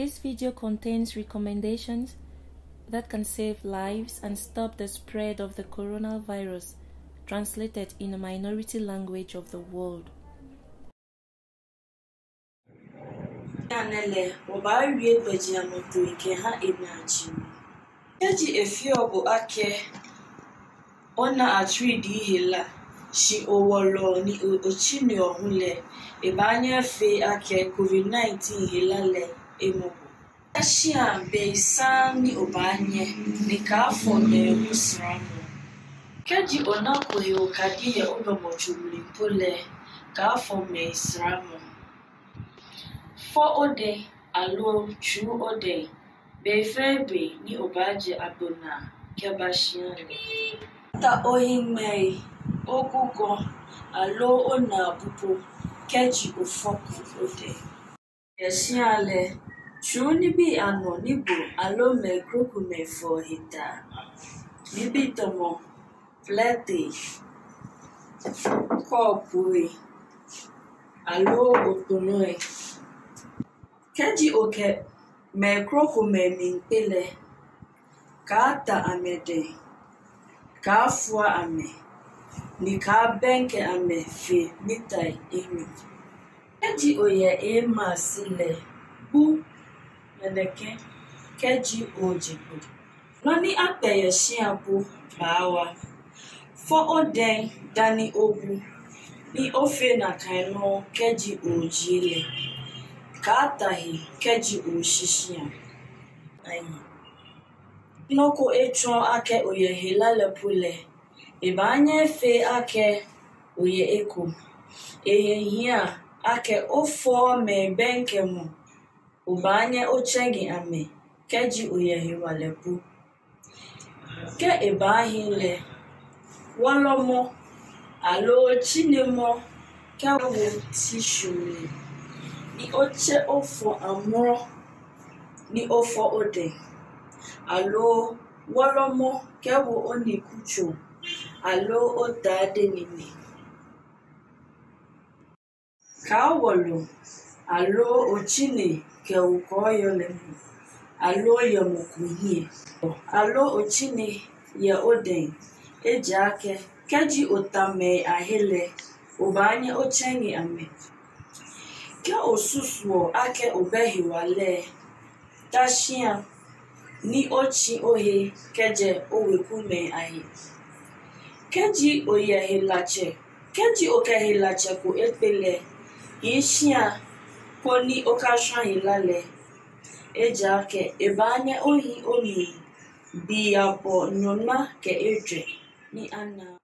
This video contains recommendations that can save lives and stop the spread of the coronavirus, translated in a minority language of the world. She overlaw ni ochini ohunle ebanye fe ake COVID-19 hilale emo ashia be san ni obanye ni ka for me usramu keji onako he okadi ye odomochuru pole ka for me usramu for ode alo chu ode be febe ni obaje abona kebashia ta ohimai Ogugo, alo ona bupo, keji ufoku ode. Yeshiale, chuni bi ano nibu, alo me kroku me for hita. Nibi tomo, plete, kopui, alo otonoi. Keji oke, me kroku me mintele, kata amede, kafwa ame. Nika benke ame fe mitai emi. Keji oye ema sile bu yedeke keji ojibu. Nani ape yeshi abu bawa. For oden dani obu ni ofe na kaino keji ojile. Katahi keji oshishia. Ayi. Noko etron ake oye helale pule. Ebanye fe ake oye eko. Ehehia ake ofo me benke mu. Ubanye ochegi ame. Keji oye hiwalepu. Ke ebahile. Walomo. Alo chinemo. Ke obu tishule. Ni oche ofo amuro. Ni ofo ode. Alo walomo. Ke obu oni kucho. Alo odade nini. Kawolo. Alo ochine ke ukoyo lemu. Alo yomukuhie. Alo ochine ye oden. Eji ake. Keji otame ahele. Obanye ochengi ame. Ke osuswo ake obehi wale. Tashian. Ni ochi ohe. Keje owekume ahi. Keji oye hilache. Keji oke hilache ku etpele. Yishia. Koni okashan hilale. Eja ke ebanye ohi oni. Biya po nyona ke eje. Ni ana.